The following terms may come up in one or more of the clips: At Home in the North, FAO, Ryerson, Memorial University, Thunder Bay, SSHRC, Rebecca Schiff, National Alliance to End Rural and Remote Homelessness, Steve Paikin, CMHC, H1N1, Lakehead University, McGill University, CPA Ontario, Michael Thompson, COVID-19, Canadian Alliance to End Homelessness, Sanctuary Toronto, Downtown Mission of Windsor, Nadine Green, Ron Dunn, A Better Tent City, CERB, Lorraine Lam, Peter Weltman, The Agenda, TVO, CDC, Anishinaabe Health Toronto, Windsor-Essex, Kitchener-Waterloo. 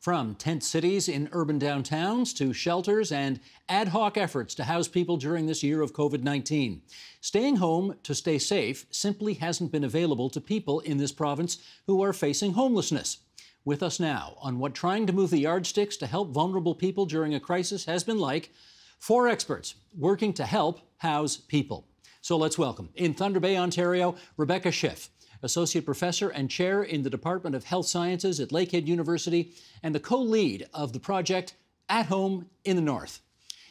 From tent cities in urban downtowns to shelters and ad hoc efforts to house people during this year of COVID-19. Staying home to stay safe simply hasn't been available to people in this province who are facing homelessness. With us now on what trying to move the yardsticks to help vulnerable people during a crisis has been like, four experts working to help house people. So let's welcome, in Thunder Bay, Ontario, Rebecca Schiff, Associate Professor and Chair in the Department of Health Sciences at Lakehead University and the co-lead of the project At Home in the North.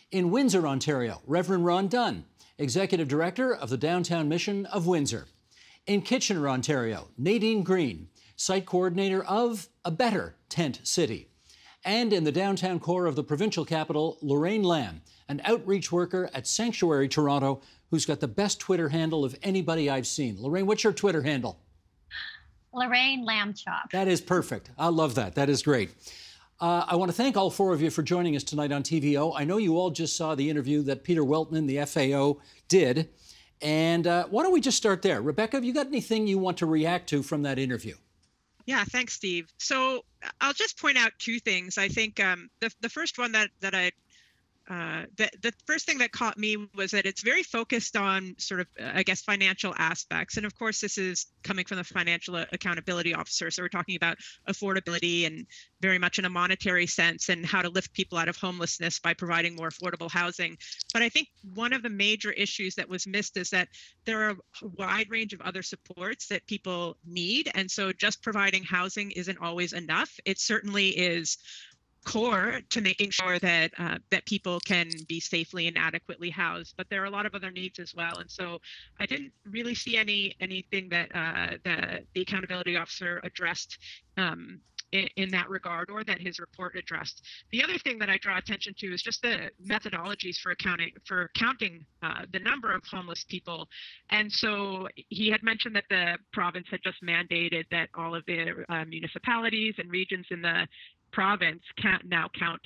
In Windsor, Ontario, Reverend Ron Dunn, Executive Director of the Downtown Mission of Windsor. In Kitchener, Ontario, Nadine Green, Site Coordinator of A Better Tent City. And in the downtown core of the provincial capital, Lorraine Lam, an outreach worker at Sanctuary Toronto, who's got the best Twitter handle of anybody I've seen. Lorraine, what's your Twitter handle? Lorraine Lamb Chop. That is perfect. I love that. That is great. I want to thank all four of you for joining us tonight on TVO. I know you all just saw the interview that Peter Weltman, the FAO, did. And why don't we just start there? Rebecca, have you got anything you want to react to from that interview? Yeah, thanks, Steve. So I'll just point out two things. I think the first one the first thing that caught me was that it's very focused on sort of, I guess, financial aspects. And of course, this is coming from the financial accountability officer. So we're talking about affordability and very much in a monetary sense and how to lift people out of homelessness by providing more affordable housing. But I think one of the major issues that was missed is that there are a wide range of other supports that people need. And so just providing housing isn't always enough. It certainly is core to making sure that that people can be safely and adequately housed, but there are a lot of other needs as well. And so I didn't really see anything that the accountability officer addressed in that regard, or that his report addressed. The other thing that I draw attention to is just the methodologies for counting the number of homeless people. And so he had mentioned that the province had just mandated that all of the municipalities and regions in the province can't now count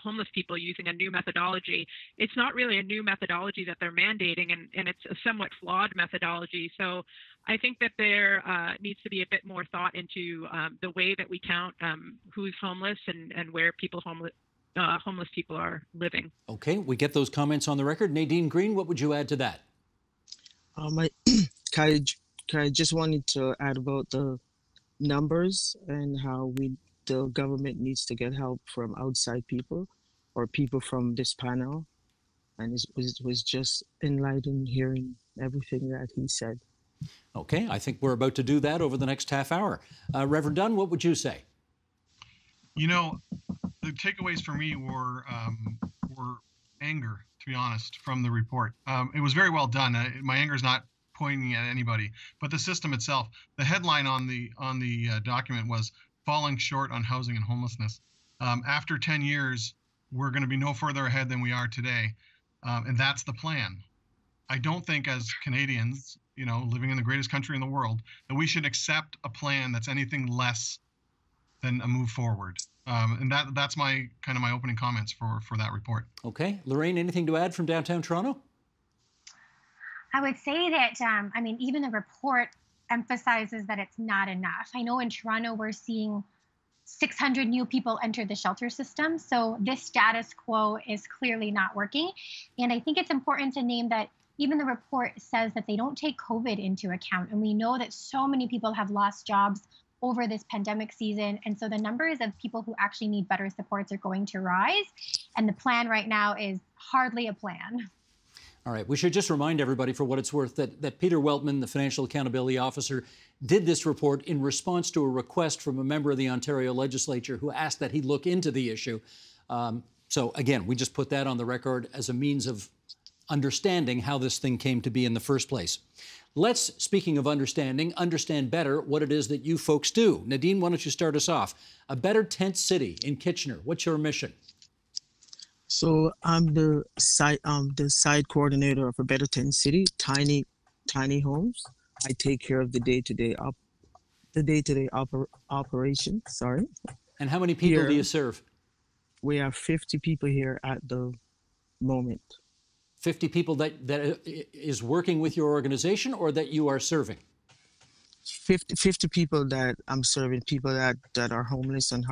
homeless people using a new methodology. It's not really a new methodology that they're mandating, and it's a somewhat flawed methodology. So I think that there needs to be a bit more thought into the way that we count who's homeless and where people homeless people are living. Okay, we get those comments on the record. Nadine Green, what would you add to that? I just wanted to add about the numbers and how the government needs to get help from outside people or people from this panel. And it was just enlightening hearing everything that he said. Okay, I think we're about to do that over the next half hour. Reverend Dunn, what would you say? You know, the takeaways for me were anger, to be honest, from the report. It was very well done. My anger is not pointing at anybody, but the system itself. The headline on the document was, "Falling short on housing and homelessness." After 10 years, we're going to be no further ahead than we are today. And that's the plan. I don't think as Canadians, you know, living in the greatest country in the world, that we should accept a plan that's anything less than a move forward. And that's my opening comments for that report. Okay. Lorraine, anything to add from downtown Toronto? I would say that, I mean, even the report emphasizes that it's not enough. I know in Toronto, we're seeing 600 new people enter the shelter system. So this status quo is clearly not working. And I think it's important to name that even the report says that they don't take COVID into account. And we know that so many people have lost jobs over this pandemic season. And so the numbers of people who actually need better supports are going to rise. And the plan right now is hardly a plan. All right, we should just remind everybody, for what it's worth, that Peter Weltman, the Financial Accountability Officer, did this report in response to a request from a member of the Ontario Legislature who asked that he look into the issue. So again, we just put that on the record as a means of understanding how this thing came to be in the first place. Let's, speaking of understanding, understand better what it is that you folks do. Nadine, why don't you start us off? A Better Tent City in Kitchener, what's your mission? So I'm the site coordinator of A Better Tent City, tiny homes. I take care of the day-to-day operation. Sorry. And how many people do you serve? We have 50 people here at the moment. 50 people that is working with your organization or that you are serving? 50 people that I'm serving, people that are homeless and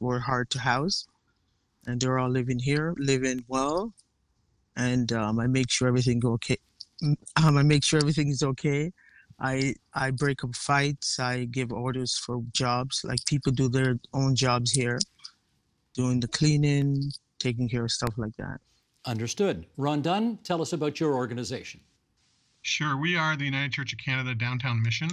were hard to house, and they're all living here, living well, and I make sure everything is okay. I break up fights. I give orders for jobs. Like, people do their own jobs here, doing the cleaning, taking care of stuff like that. Understood. Ron Dunn, tell us about your organization. Sure. We are the United Church of Canada Downtown Mission.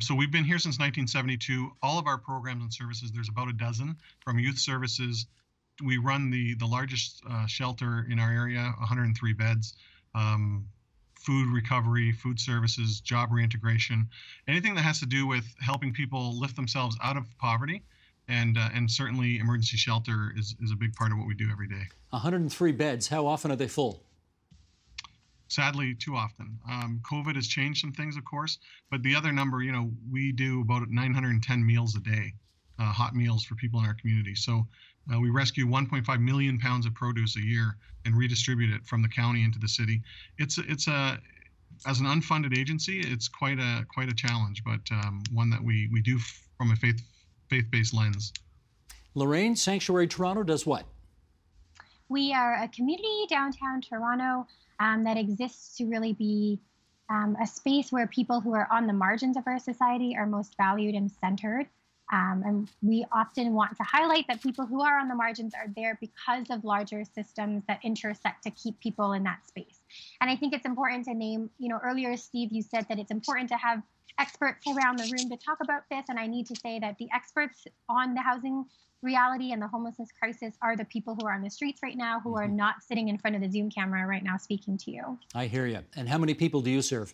So we've been here since 1972. All of our programs and services, there's about a dozen, from youth services. We run the largest shelter in our area, 103 beds. Food recovery, food services, job reintegration, anything that has to do with helping people lift themselves out of poverty. And certainly emergency shelter is a big part of what we do every day. 103 beds. How often are they full? Sadly, too often. COVID has changed some things, of course, but the other number, you know, we do about 910 meals a day, hot meals for people in our community. So we rescue 1.5 million pounds of produce a year and redistribute it from the county into the city. As an unfunded agency, it's quite a challenge, but one that we do from a faith-based lens. Lorraine, Sanctuary Toronto does what? We are a community downtown Toronto that exists to really be a space where people who are on the margins of our society are most valued and centered. And we often want to highlight that people who are on the margins are there because of larger systems that intersect to keep people in that space. And I think it's important to name, you know, earlier, Steve, you said that it's important to have experts around the room to talk about this. And I need to say that the experts on the housing reality and the homelessness crisis are the people who are on the streets right now, who are not sitting in front of the Zoom camera right now speaking to you. I hear you. And how many people do you serve?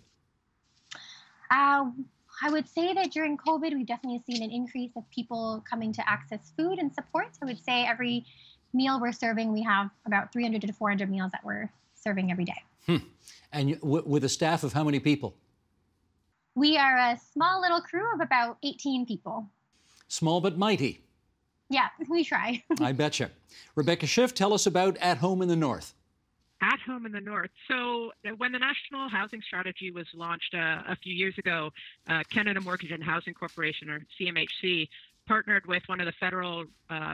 I would say that during COVID, we've definitely seen an increase of people coming to access food and support. I would say every meal we're serving, we have about 300 to 400 meals that we're serving every day. And with a staff of how many people? We are a small little crew of about 18 people. Small but mighty. Yeah, we try. I betcha. Rebecca Schiff, tell us about At Home in the North. At Home in the North. So when the National Housing Strategy was launched a few years ago, Canada Mortgage and Housing Corporation, or CMHC, partnered with one of the federal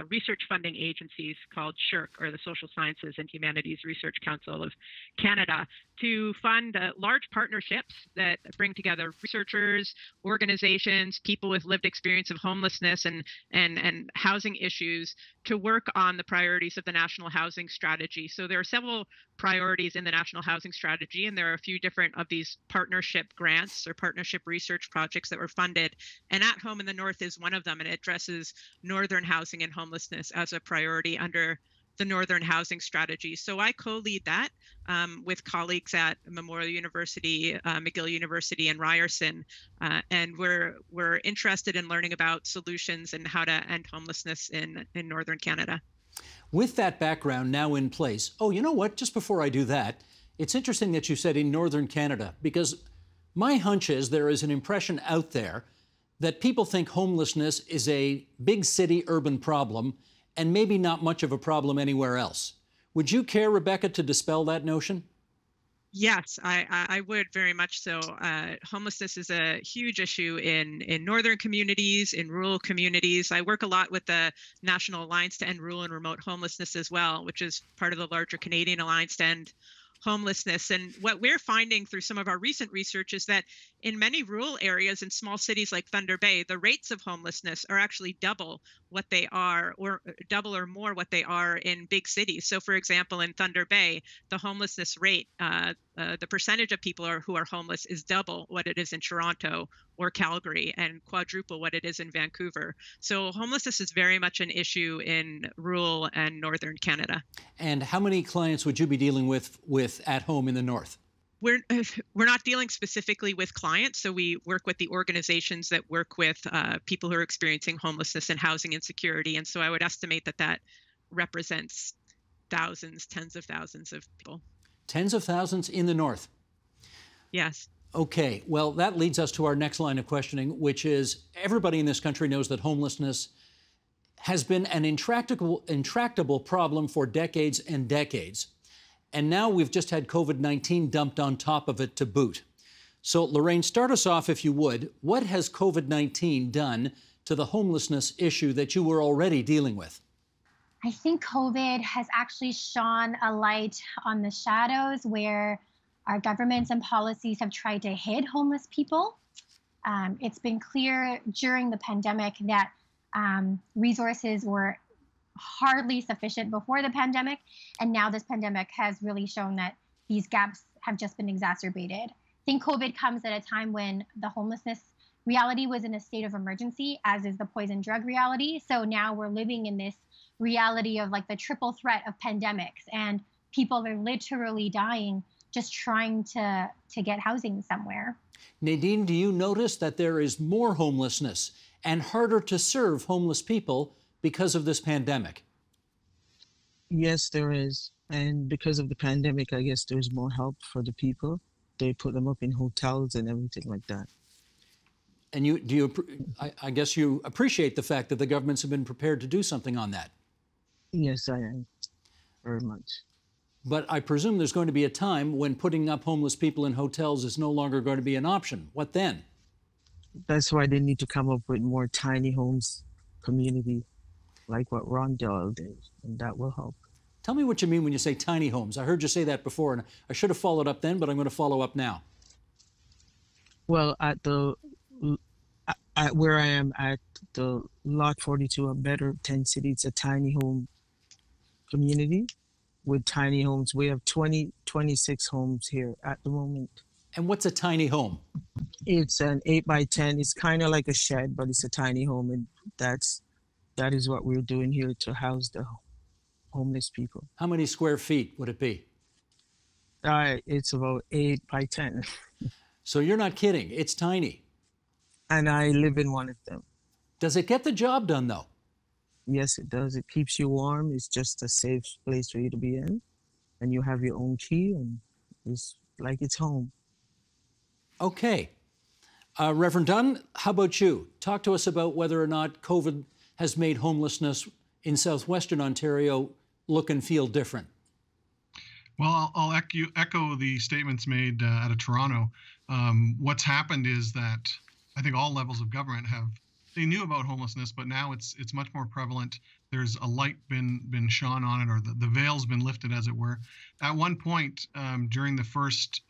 research funding agencies called SSHRC, or the Social Sciences and Humanities Research Council of Canada, to fund large partnerships that bring together researchers, organizations, people with lived experience of homelessness and housing issues to work on the priorities of the National Housing Strategy. So there are several priorities in the National Housing Strategy, and there are a few different of these partnership grants or partnership research projects that were funded. And At Home in the North is one of them, and it addresses northern housing and homelessness as a priority under the Northern Housing Strategy. So I co-lead that with colleagues at Memorial University, McGill University, and Ryerson. And we're interested in learning about solutions and how to end homelessness in northern Canada. With that background now in place, oh, you know what? Just before I do that, it's interesting that you said in northern Canada, because my hunch is there is an impression out there that people think homelessness is a big city urban problem and maybe not much of a problem anywhere else. Would you care, Rebecca, to dispel that notion? Yes, I would very much so. Homelessness is a huge issue in northern communities, in rural communities. I work a lot with the National Alliance to End Rural and Remote Homelessness as well, which is part of the larger Canadian Alliance to End Homelessness. And what we're finding through some of our recent research is that in many rural areas and small cities like Thunder Bay, the rates of homelessness are actually double what they are, or double or more what they are in big cities. So, for example, in Thunder Bay, the homelessness rate, the percentage of people who are homeless is double what it is in Toronto or Calgary and quadruple what it is in Vancouver. So homelessness is very much an issue in rural and northern Canada. And how many clients would you be dealing with At Home in the North? We're not dealing specifically with clients, so we work with the organizations that work with people who are experiencing homelessness and housing insecurity. And so I would estimate that represents thousands, tens of thousands of people. Tens of thousands in the north. Yes. Okay. Well, that leads us to our next line of questioning, which is everybody in this country knows that homelessness has been an intractable problem for decades and decades. And now we've just had COVID-19 dumped on top of it to boot. So, Lorraine, start us off, if you would. What has COVID-19 done to the homelessness issue that you were already dealing with? I think COVID has actually shone a light on the shadows where our governments and policies have tried to hid homeless people. It's been clear during the pandemic that resources were hardly sufficient before the pandemic, and now this pandemic has really shown that these gaps have just been exacerbated. I think COVID comes at a time when the homelessness reality was in a state of emergency, as is the poison drug reality. So now we're living in this reality of like the triple threat of pandemics, and people are literally dying just trying to get housing somewhere. Nadine, do you notice that there is more homelessness and harder to serve homeless people because of this pandemic? Yes, there is. And because of the pandemic, I guess there's more help for the people. They put them up in hotels and everything like that. And you, I guess you appreciate the fact that the governments have been prepared to do something on that? Yes, I am, very much. But I presume there's going to be a time when putting up homeless people in hotels is no longer going to be an option. What then? That's why they need to come up with more tiny homes community, like what Ron Dunn did, and that will help. Tell me what you mean when you say tiny homes. I heard you say that before, and I should have followed up then, but I'm going to follow up now. Well, at where I am at the Lot 42, A Better Tent City, it's a tiny home community with tiny homes. We have 26 homes here at the moment. And what's a tiny home? It's an 8 by 10. It's kind of like a shed, but it's a tiny home, and that is what we're doing here to house the homeless people. How many square feet would it be? It's about 8 by 10. So you're not kidding. It's tiny. And I live in one of them. Does it get the job done, though? Yes, it does. It keeps you warm. It's just a safe place for you to be in. And you have your own key, and it's like it's home. Okay. Reverend Dunn, how about you? Talk to us about whether or not COVID has made homelessness in southwestern Ontario look and feel different. Well, I'll echo the statements made out of Toronto. What's happened is that I think all levels of government they knew about homelessness, but now it's much more prevalent. There's a light been shone on it, or the veil's been lifted, as it were. At one point during the first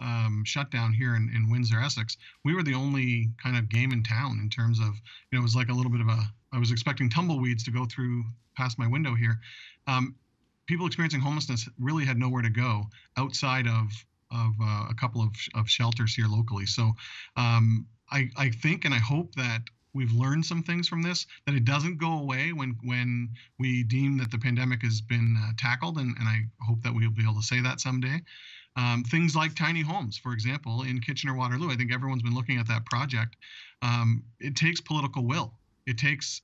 shutdown here in Windsor-Essex, we were the only kind of game in town in terms of, it was like a little bit of I was expecting tumbleweeds to go through past my window here. People experiencing homelessness really had nowhere to go outside of a couple of shelters here locally. So I think and I hope that we've learned some things from this, that it doesn't go away when we deem that the pandemic has been tackled, and I hope that we'll be able to say that someday. Things like tiny homes, for example, in Kitchener-Waterloo, I think everyone's been looking at that project. It takes political will. It takes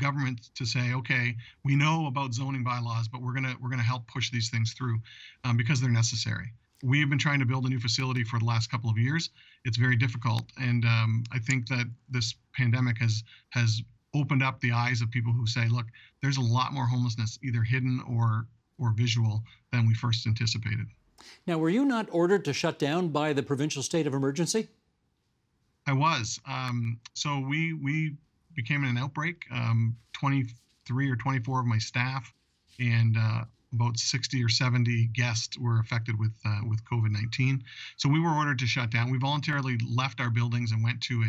government to say, okay, we know about zoning bylaws, but we're gonna help push these things through because they're necessary. We've been trying to build a new facility for the last couple of years. It's very difficult, and I think that this pandemic has opened up the eyes of people who say, look, there's a lot more homelessness, either hidden or visual, than we first anticipated. Now, were you not ordered to shut down by the provincial state of emergency? I was. So we became in an outbreak. 23 or 24 of my staff and about 60 or 70 guests were affected with COVID-19. So we were ordered to shut down. We voluntarily left our buildings and went to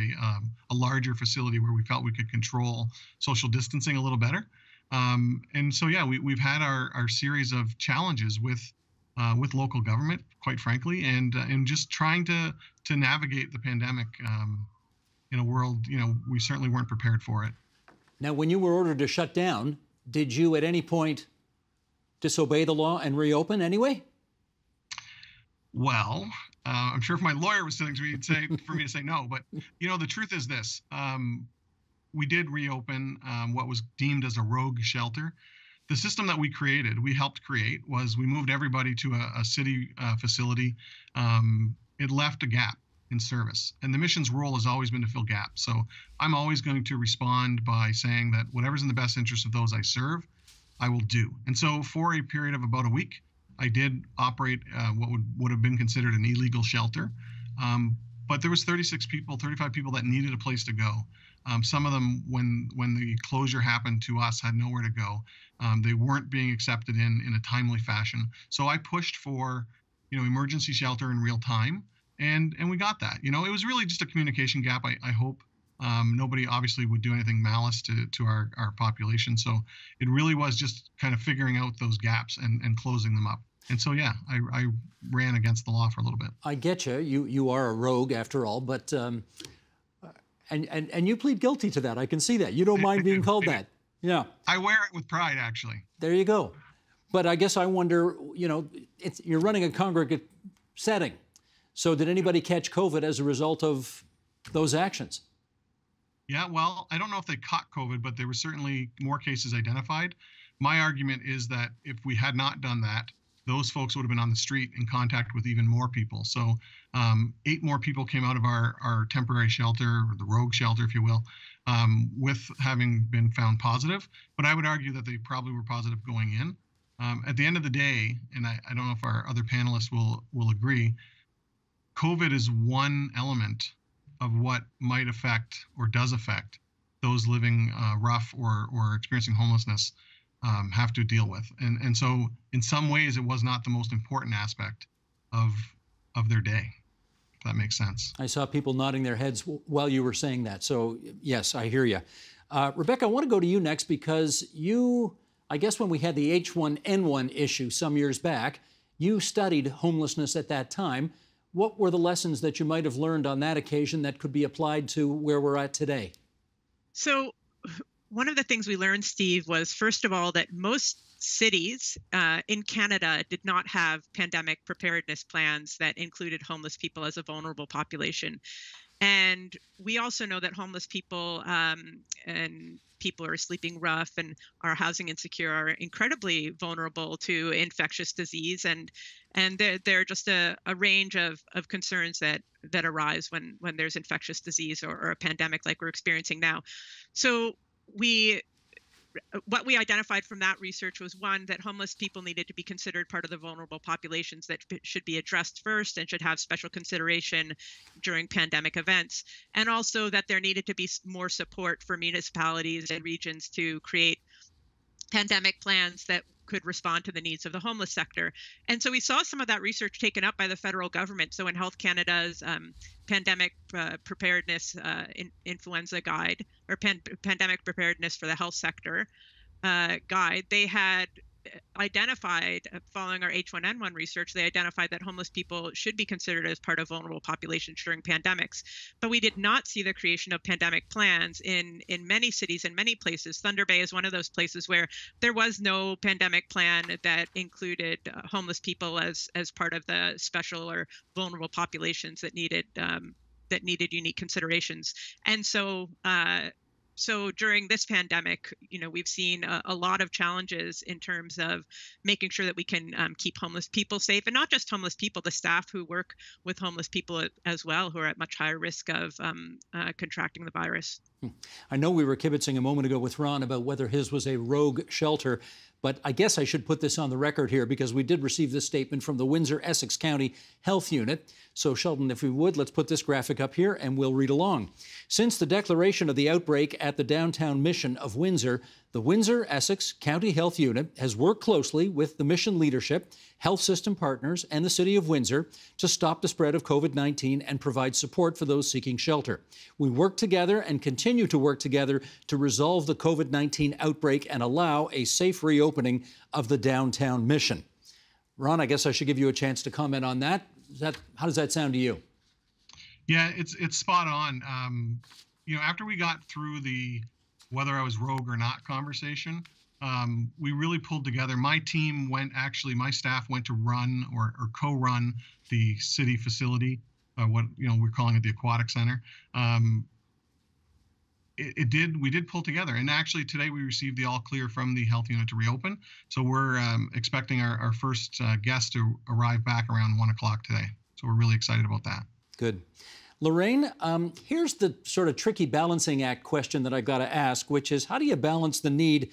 a larger facility where we felt we could control social distancing a little better. And so, yeah, we've had our series of challenges with local government, quite frankly, and just trying to navigate the pandemic in a world, we certainly weren't prepared for it. Now, when you were ordered to shut down, did you at any point disobey the law and reopen anyway? Well, I'm sure if my lawyer was sitting to me, he'd say for me to say no. But the truth is this: we did reopen what was deemed as a rogue shelter. The system that we created, we helped create, was we moved everybody to a city facility. It left a gap in service, and the mission's role has always been to fill gaps. So I'm always going to respond by saying that whatever's in the best interest of those I serve, I will do. And so for a period of about a week, I did operate what would have been considered an illegal shelter. But there was 36 people, 35 people that needed a place to go. Some of them, when the closure happened to us, had nowhere to go. They weren't being accepted in a timely fashion. So I pushed for, emergency shelter in real time, and we got that. It was really just a communication gap. I hope nobody obviously would do anything malice to our population. So it really was just kind of figuring out those gaps and closing them up. And so, yeah, I ran against the law for a little bit. I get you. You are a rogue after all, but and you plead guilty to that. I can see that. You don't mind being called that. Yeah. I wear it with pride, actually. There you go. But I guess I wonder, you're running a congregate setting. So did anybody catch COVID as a result of those actions? Yeah, well, I don't know if they caught COVID, but there were certainly more cases identified. My argument is that if we had not done that, those folks would have been on the street in contact with even more people. So 8 more people came out of our temporary shelter, or the rogue shelter, if you will, with having been found positive. But I would argue that they probably were positive going in. At the end of the day, and I don't know if our other panelists will agree, COVID is one element of what might affect or does affect those living rough or experiencing homelessness. Have to deal with. And so in some ways, it was not the most important aspect of their day, if that makes sense. I saw people nodding their heads while you were saying that. So yes, I hear you. Rebecca, I want to go to you next because you, I guess when we had the H1N1 issue some years back, you studied homelessness at that time. What were the lessons that you might have learned on that occasion that could be applied to where we're at today? So one of the things we learned, Steve, was first of all, that most cities in Canada did not have pandemic preparedness plans that included homeless people as a vulnerable population. And we also know that homeless people and people who are sleeping rough and are housing insecure are incredibly vulnerable to infectious disease. And there are just a range of concerns that arise when there's infectious disease or a pandemic like we're experiencing now. So what we identified from that research was, one, that homeless people needed to be considered part of the vulnerable populations that should be addressed first and should have special consideration during pandemic events, and also that there needed to be more support for municipalities and regions to create pandemic plans that could respond to the needs of the homeless sector. And so we saw some of that research taken up by the federal government. So in Health Canada's pandemic preparedness influenza guide, or pandemic preparedness for the health sector guide, they had identified, following our H1N1 research, they identified that homeless people should be considered as part of vulnerable populations during pandemics. But we did not see the creation of pandemic plans in many cities, in many places. Thunder Bay is one of those places where there was no pandemic plan that included homeless people as part of the special or vulnerable populations that needed unique considerations. And so so during this pandemic, we've seen a lot of challenges in terms of making sure that we can keep homeless people safe, and not just homeless people, the staff who work with homeless people as well, who are at much higher risk of contracting the virus. I know we were kibitzing a moment ago with Ron about whether his was a rogue shelter, but I guess I should put this on the record here because we did receive this statement from the Windsor-Essex County Health Unit. So, Sheldon, if we would, let's put this graphic up here and we'll read along. Since the declaration of the outbreak at the Downtown Mission of Windsor, the Windsor-Essex County Health Unit has worked closely with the mission leadership, health system partners, and the City of Windsor to stop the spread of COVID-19 and provide support for those seeking shelter. We work together and continue to work together to resolve the COVID-19 outbreak and allow a safe reopening of the Downtown Mission. Ron, I guess I should give you a chance to comment on that. How does that sound to you? Yeah, it's spot on. After we got through the whether I was rogue or not conversation, we really pulled together. My team my staff went to run or co-run the city facility, we're calling it the Aquatic Center. We did pull together. And actually today we received the all clear from the health unit to reopen. So we're expecting our first guest to arrive back around 1 o'clock today. So we're really excited about that. Good. Lorraine, here's the sort of tricky balancing act question that I got to ask, which is how do you balance the need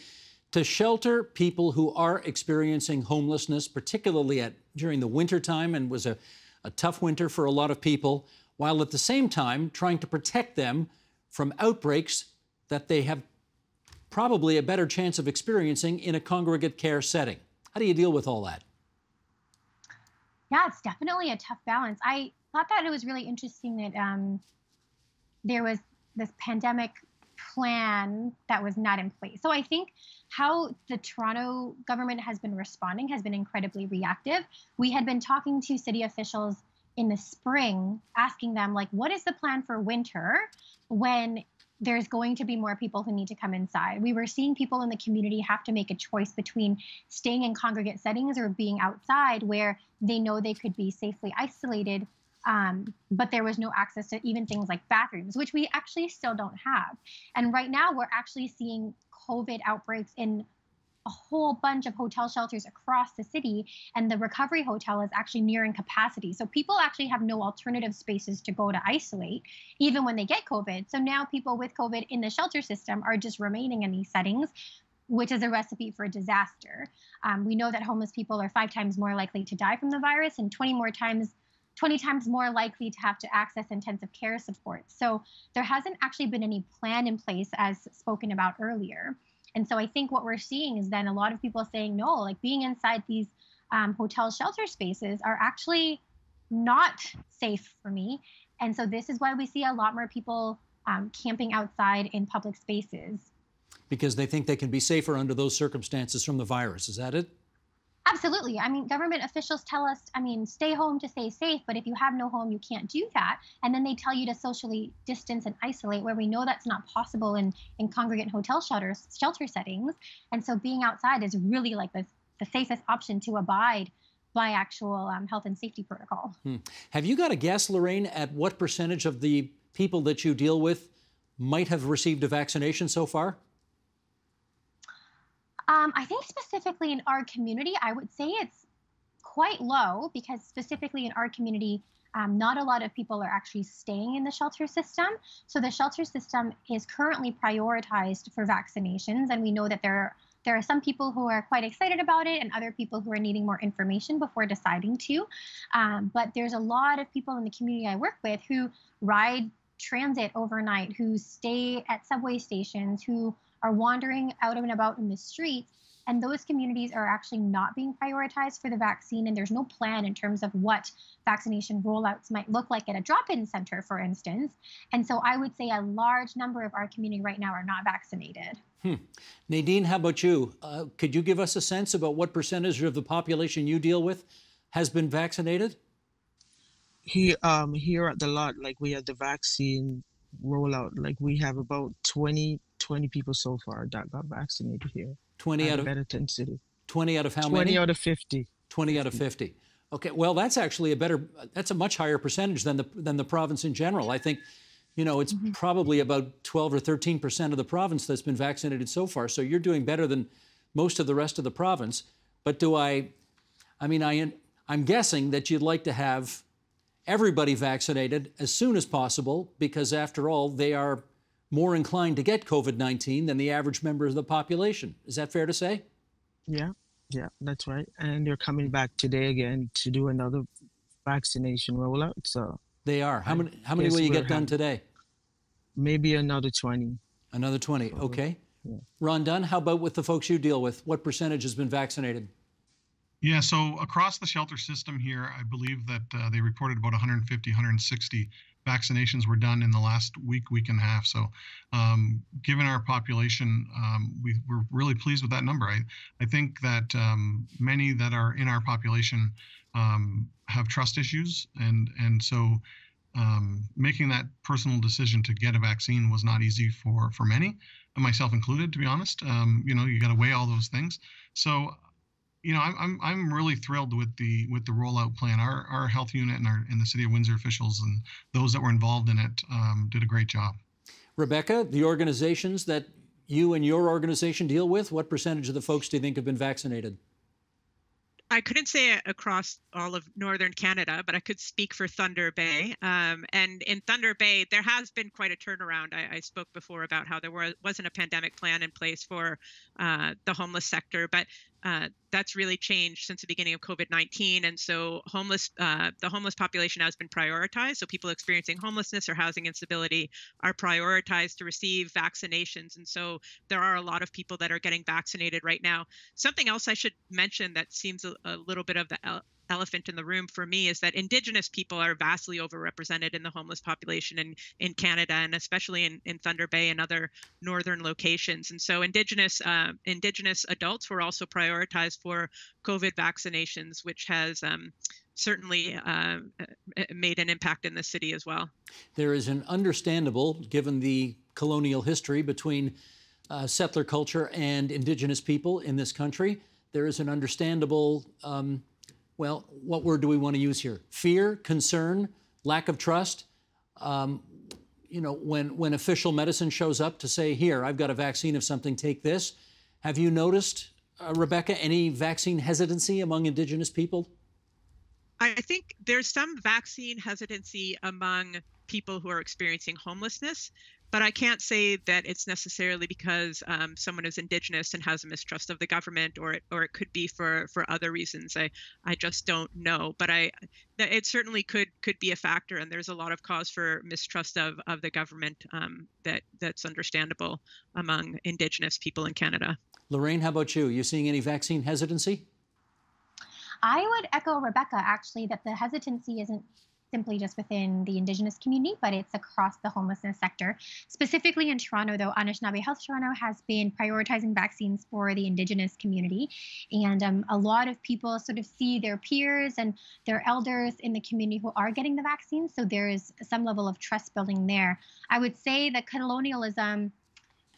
to shelter people who are experiencing homelessness, particularly during the wintertime, and was a tough winter for a lot of people, while at the same time trying to protect them from outbreaks that they have probably a better chance of experiencing in a congregate care setting. How do you deal with all that? Yeah, it's definitely a tough balance. I thought that it was really interesting that there was this pandemic plan that was not in place. So I think how the Toronto government has been responding has been incredibly reactive. We had been talking to city officials in the spring, asking them, like, what is the plan for winter when there's going to be more people who need to come inside? We were seeing people in the community have to make a choice between staying in congregate settings or being outside where they know they could be safely isolated, but there was no access to even things like bathrooms, which we actually still don't have. And right now we're actually seeing COVID outbreaks in a whole bunch of hotel shelters across the city, and the recovery hotel is actually nearing capacity. So people actually have no alternative spaces to go to isolate, even when they get COVID. So now people with COVID in the shelter system are just remaining in these settings, which is a recipe for disaster. We know that homeless people are 5 times more likely to die from the virus and 20 times more likely to have to access intensive care support. So there hasn't actually been any plan in place as spoken about earlier. And so I think what we're seeing is then a lot of people saying, no, like being inside these hotel shelter spaces are actually not safe for me. And so this is why we see a lot more people camping outside in public spaces. Because they think they can be safer under those circumstances from the virus. Is that it? Absolutely. I mean, government officials tell us, I mean, stay home to stay safe, but if you have no home, you can't do that. And then they tell you to socially distance and isolate, where we know that's not possible in congregate hotel shelter settings. And so being outside is really like the safest option to abide by actual health and safety protocol. Have you got a guess, Lorraine, at what percentage of the people that you deal with might have received a vaccination so far? I think specifically in our community, I would say it's quite low, because specifically in our community, not a lot of people are actually staying in the shelter system. So the shelter system is currently prioritized for vaccinations. And we know that there are some people who are quite excited about it and other people who are needing more information before deciding to. But there's a lot of people in the community I work with who ride transit overnight, who stay at subway stations, who are wandering out and about in the streets, and those communities are actually not being prioritized for the vaccine, and there's no plan in terms of what vaccination rollouts might look like at a drop-in center, for instance. And so I would say a large number of our community right now are not vaccinated. Nadine, how about you? Could you give us a sense about what percentage of the population you deal with has been vaccinated? Here at the lot, like, we have the vaccine rollout, like we have about 20 people so far that got vaccinated here. 20 out of Better Tent City. 20 out of how many? 20 out of 50. 20 out of 50. Okay, well, that's actually that's a much higher percentage than the province in general. I think, you know, it's probably about 12 or 13% of the province that's been vaccinated so far. So you're doing better than most of the rest of the province. But I'm guessing that you'd like to have everybody vaccinated as soon as possible, because after all, they are more inclined to get COVID-19 than the average member of the population. Is that fair to say? Yeah, that's right. And they're coming back today again to do another vaccination rollout. So they are. How many will you get done today? Maybe another 20. Another 20. Okay. Yeah. Ron Dunn, how about with the folks you deal with? What percentage has been vaccinated? Yeah, so across the shelter system here, I believe that they reported about 150, 160 vaccinations were done in the last week and a half. So given our population, we're really pleased with that number. I think that many that are in our population have trust issues. And so making that personal decision to get a vaccine was not easy for many, myself included, to be honest. You know, you got to weigh all those things. So, you know, I'm really thrilled with the rollout plan. Our health unit and the City of Windsor officials and those that were involved in it did a great job. Rebecca, the organizations that you and your organization deal with, what percentage of the folks do you think have been vaccinated? I couldn't say across all of Northern Canada, but I could speak for Thunder Bay. And in Thunder Bay, there has been quite a turnaround. I spoke before about how there wasn't a pandemic plan in place for the homeless sector, but That's really changed since the beginning of COVID-19. And so the homeless population has been prioritized. So people experiencing homelessness or housing instability are prioritized to receive vaccinations. And so there are a lot of people that are getting vaccinated right now. Something else I should mention that seems a little bit of the elephant in the room for me is that Indigenous people are vastly overrepresented in the homeless population in Canada, and especially in Thunder Bay and other northern locations. And so Indigenous adults were also prioritized for COVID vaccinations, which has certainly made an impact in the city as well. There is an understandable, given the colonial history between settler culture and Indigenous people in this country, there is an understandable well, what word do we want to use here? Fear, concern, lack of trust. You know, when official medicine shows up to say, here, I've got a vaccine of something, take this. Have you noticed, Rebecca, any vaccine hesitancy among Indigenous people? I think there's some vaccine hesitancy among people who are experiencing homelessness, but I can't say that it's necessarily because someone is Indigenous and has a mistrust of the government, or it could be for other reasons. I just don't know, but it certainly could be a factor, and there's a lot of cause for mistrust of the government that's understandable among Indigenous people in Canada. Lorraine, how about you? You seeing any vaccine hesitancy? I would echo Rebecca, actually, that the hesitancy isn't simply just within the Indigenous community, but it's across the homelessness sector. Specifically in Toronto, though, Anishinaabe Health Toronto has been prioritizing vaccines for the Indigenous community. And a lot of people sort of see their peers and their elders in the community who are getting the vaccine. So there is some level of trust building there. I would say that colonialism,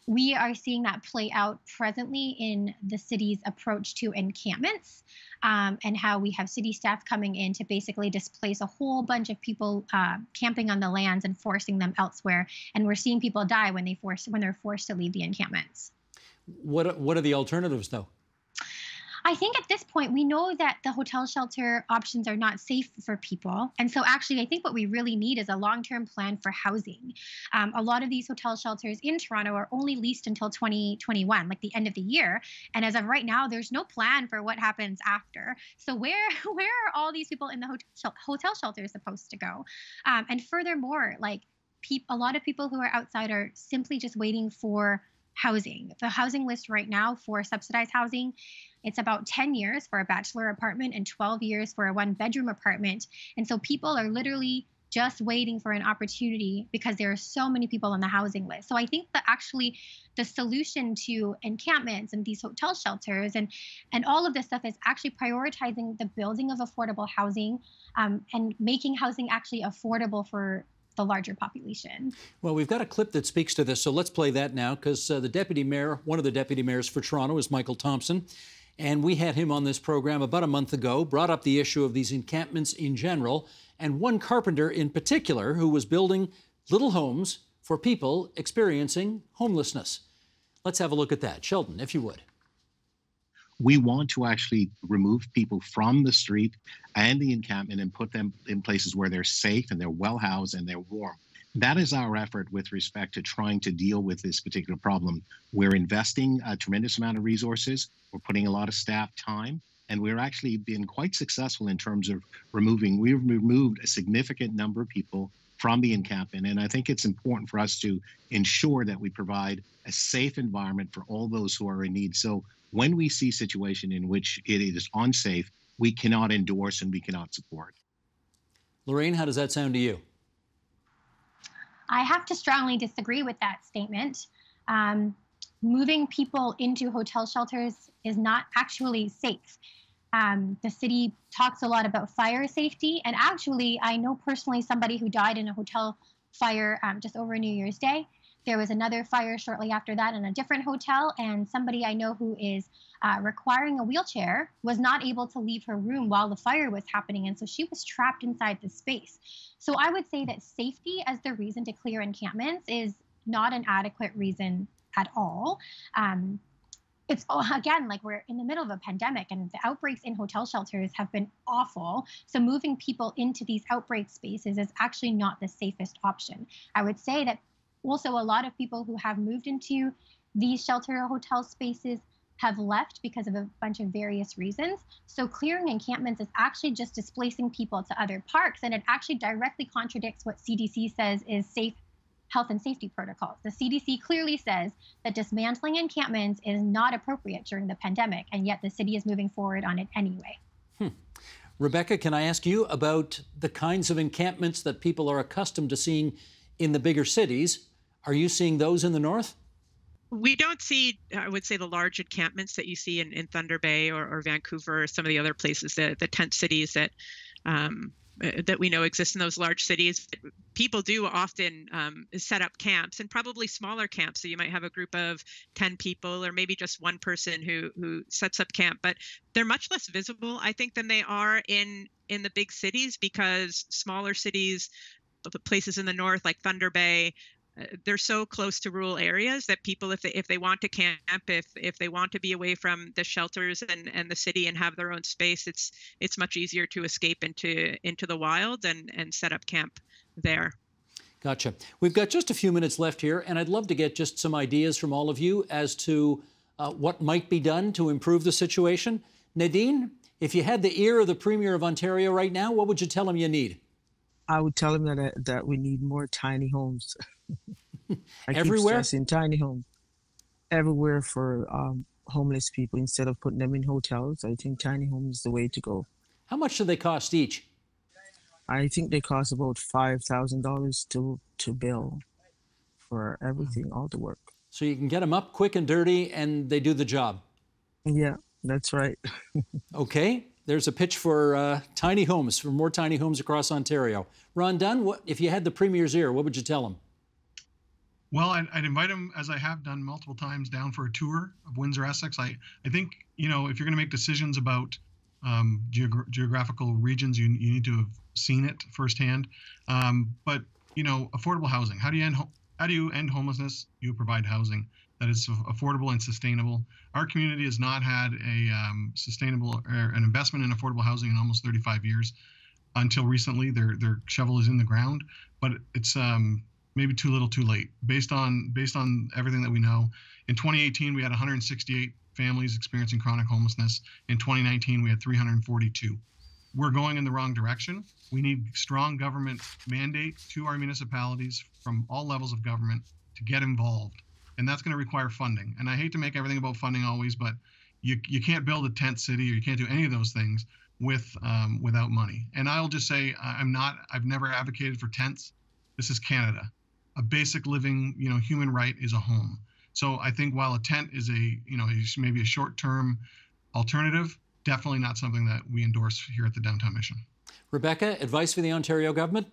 we are seeing that play out presently in the city's approach to encampments, and how we have city staff coming in to basically displace a whole bunch of people camping on the lands and forcing them elsewhere. And we're seeing people die when they're forced to leave the encampments. What are the alternatives, though? I think at this point, we know that the hotel shelter options are not safe for people. And so actually, I think what we really need is a long-term plan for housing. A lot of these hotel shelters in Toronto are only leased until 2021, like the end of the year. And as of right now, there's no plan for what happens after. So where are all these people in the hotel shelters supposed to go? And furthermore, like a lot of people who are outside are simply just waiting for housing. The housing list right now for subsidized housing, it's about 10 years for a bachelor apartment and 12 years for a one-bedroom apartment. And so people are literally just waiting for an opportunity because there are so many people on the housing list. So I think that actually the solution to encampments and these hotel shelters and all of this stuff is actually prioritizing the building of affordable housing and making housing actually affordable for the larger population. Well, we've got a clip that speaks to this, so let's play that now, because the deputy mayor, one of the deputy mayors for Toronto is Michael Thompson, and we had him on this program about a month ago, brought up the issue of these encampments in general, and one carpenter in particular who was building little homes for people experiencing homelessness. Let's have a look at that. Sheldon, if you would. We want to actually remove people from the street and the encampment and put them in places where they're safe and they're well housed and they're warm. That is our effort with respect to trying to deal with this particular problem. We're investing a tremendous amount of resources. We're putting a lot of staff time, and we're actually being quite successful in terms of removing. We've removed a significant number of people from the encampment, and I think it's important for us to ensure that we provide a safe environment for all those who are in need. So when we see situation in which it is unsafe, we cannot endorse and we cannot support. Lorraine, how does that sound to you? I have to strongly disagree with that statement. Moving people into hotel shelters is not actually safe. The city talks a lot about fire safety, and actually I know personally somebody who died in a hotel fire just over New Year's Day. There was another fire shortly after that in a different hotel, and somebody I know who is requiring a wheelchair was not able to leave her room while the fire was happening, and so she was trapped inside the space. So I would say that safety as the reason to clear encampments is not an adequate reason at all. It's, again, like we're in the middle of a pandemic, and the outbreaks in hotel shelters have been awful. So moving people into these outbreak spaces is actually not the safest option. I would say that also, a lot of people who have moved into these shelter hotel spaces have left because of a bunch of various reasons. So clearing encampments is actually just displacing people to other parks, and it actually directly contradicts what CDC says is safe health and safety protocols. The CDC clearly says that dismantling encampments is not appropriate during the pandemic, and yet the city is moving forward on it anyway. Rebecca, can I ask you about the kinds of encampments that people are accustomed to seeing in the bigger cities? Are you seeing those in the north? We don't see, I would say, the large encampments that you see in Thunder Bay or Vancouver or some of the other places, the tent cities that that we know exist in those large cities. People do often set up camps, and probably smaller camps. So you might have a group of 10 people or maybe just one person who sets up camp, but they're much less visible, I think, than they are in the big cities, because smaller cities, places in the north like Thunder Bay, they're so close to rural areas that people, if they want to camp, if they want to be away from the shelters and the city and have their own space, it's much easier to escape into the wild and set up camp there. Gotcha. We've got just a few minutes left here, and I'd love to get just some ideas from all of you as to what might be done to improve the situation. Nadine, if you had the ear of the Premier of Ontario right now, what would you tell him you need? I would tell him that we need more tiny homes. Everywhere? In tiny homes. Everywhere for homeless people, instead of putting them in hotels. I think tiny homes is the way to go. How much do they cost each? I think they cost about $5,000 to bill for everything, all the work. So you can get them up quick and dirty and they do the job. Yeah, that's right. Okay. There's a pitch for tiny homes, for more tiny homes across Ontario. Ron Dunn, if you had the Premier's ear, what would you tell him? Well, I'd invite him, as I have done multiple times, down for a tour of Windsor-Essex. I think, you know, if you're going to make decisions about geographical regions, you need to have seen it firsthand. But, you know, affordable housing. How do you end homelessness? You provide housing that is affordable and sustainable. Our community has not had an investment in affordable housing in almost 35 years. Until recently, their shovel is in the ground, but it's maybe too little, too late. Based on everything that we know, in 2018 we had 168 families experiencing chronic homelessness. In 2019 we had 342. We're going in the wrong direction. We need strong government mandate to our municipalities from all levels of government to get involved. And that's going to require funding. And I hate to make everything about funding always, but you can't build a tent city or you can't do any of those things without money. And I'll just say I've never advocated for tents. This is Canada. A basic living, you know, human right is a home. So I think while a tent is maybe a short-term alternative, definitely not something that we endorse here at the Downtown Mission. Rebecca, advice for the Ontario government?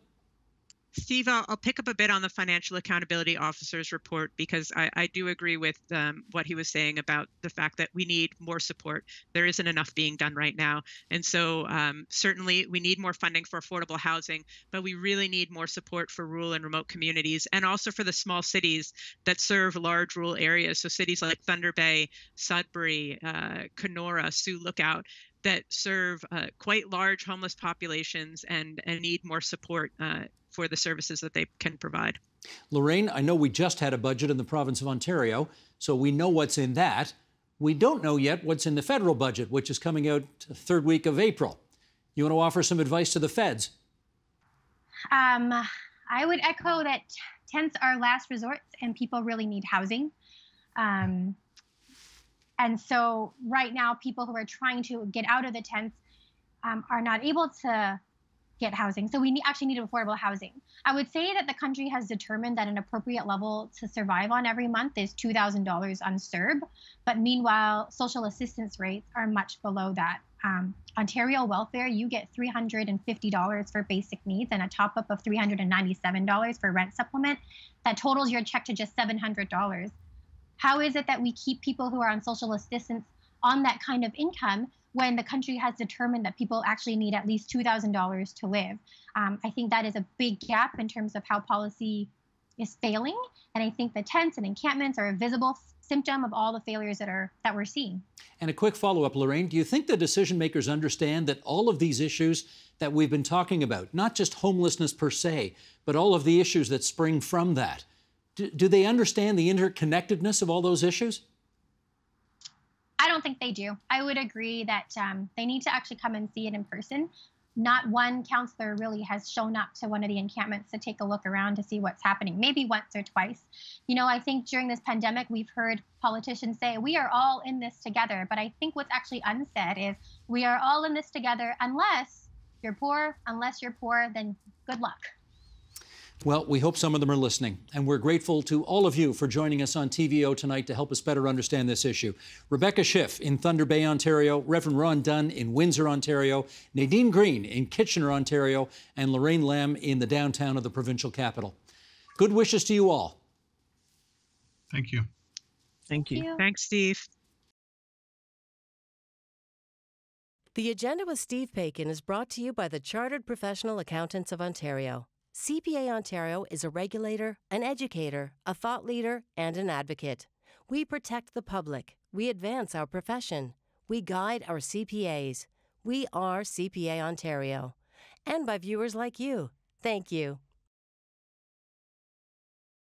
Steve, I'll pick up a bit on the Financial Accountability Officer's report, because I do agree with what he was saying about the fact that we need more support. There isn't enough being done right now. And so certainly we need more funding for affordable housing, but we really need more support for rural and remote communities, and also for the small cities that serve large rural areas. So cities like Thunder Bay, Sudbury, Kenora, Sioux Lookout, that serve quite large homeless populations and need more support for the services that they can provide. Lorraine, I know we just had a budget in the province of Ontario, so we know what's in that. We don't know yet what's in the federal budget, which is coming out the third week of April. You want to offer some advice to the feds? I would echo that tents are last resorts and people really need housing. And so right now, people who are trying to get out of the tents are not able to get housing. So we actually need affordable housing. I would say that the country has determined that an appropriate level to survive on every month is $2,000 on CERB. But meanwhile, social assistance rates are much below that. Ontario welfare, you get $350 for basic needs and a top-up of $397 for rent supplement. That totals your check to just $700. How is it that we keep people who are on social assistance on that kind of income when the country has determined that people actually need at least $2,000 to live? I think that is a big gap in terms of how policy is failing. And I think the tents and encampments are a visible symptom of all the failures that we're seeing. And a quick follow-up, Lorraine, do you think the decision makers understand that all of these issues that we've been talking about, not just homelessness per se, but all of the issues that spring from that, do they understand the interconnectedness of all those issues? I don't think they do. I would agree that they need to actually come and see it in person. Not one counselor really has shown up to one of the encampments to take a look around to see what's happening, maybe once or twice. You know, I think during this pandemic, we've heard politicians say, we are all in this together. But I think what's actually unsaid is we are all in this together unless you're poor. Unless you're poor, then good luck. Well, we hope some of them are listening, and we're grateful to all of you for joining us on TVO tonight to help us better understand this issue. Rebecca Schiff in Thunder Bay, Ontario, Reverend Ron Dunn in Windsor, Ontario, Nadine Green in Kitchener, Ontario, and Lorraine Lam in the downtown of the provincial capital. Good wishes to you all. Thank you. Thank you. Thank you. Thanks, Steve. The Agenda with Steve Paikin is brought to you by the Chartered Professional Accountants of Ontario. CPA Ontario is a regulator, an educator, a thought leader, and an advocate. We protect the public. We advance our profession. We guide our CPAs. We are CPA Ontario. And by viewers like you. Thank you.